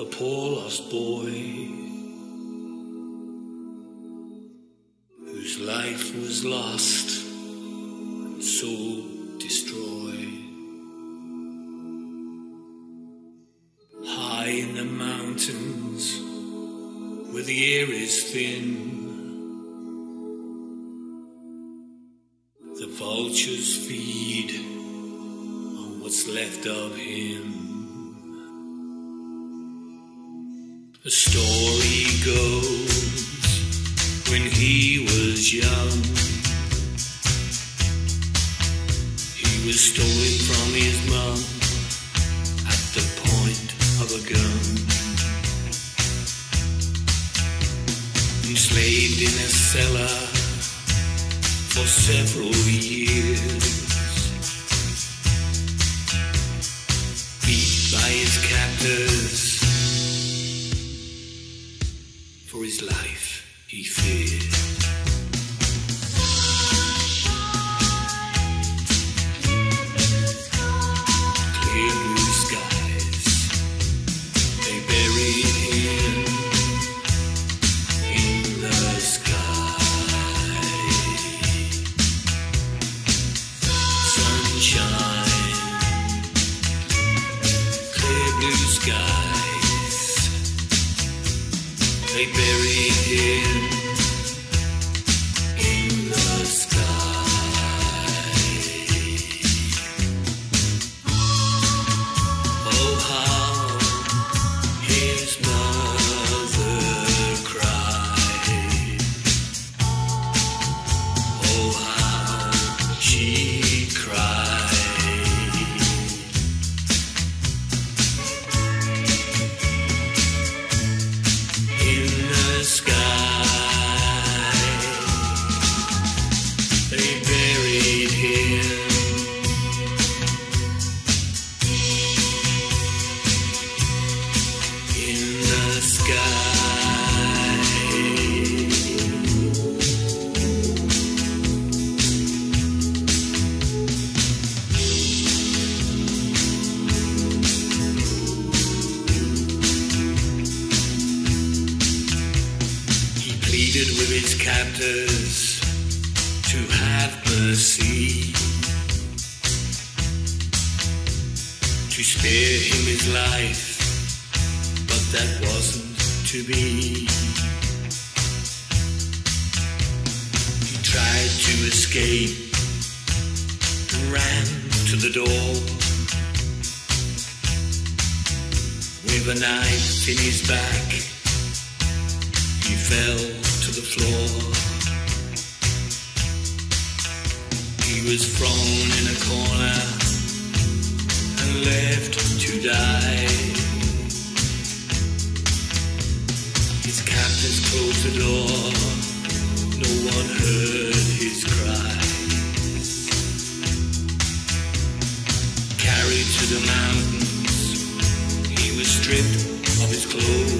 a poor lost boy whose life was lost and so destroyed. High in the mountains where the air is thin, the vultures feed on what's left of him. The story goes, when he was young, he was stolen from his mum at the point of a gun, enslaved in a cellar for several years, beat by his captors. For his life he feared. They buried him in the sky. Oh, how his mother cried. Oh, how she cried. With his captors to have mercy, to spare him his life, but that wasn't to be. He tried to escape and ran to the door with a knife in his back. He fell to the floor. He was thrown in a corner and left to die. His captors closed the door. No one heard his cry. Carried to the mountains, he was stripped of his clothes.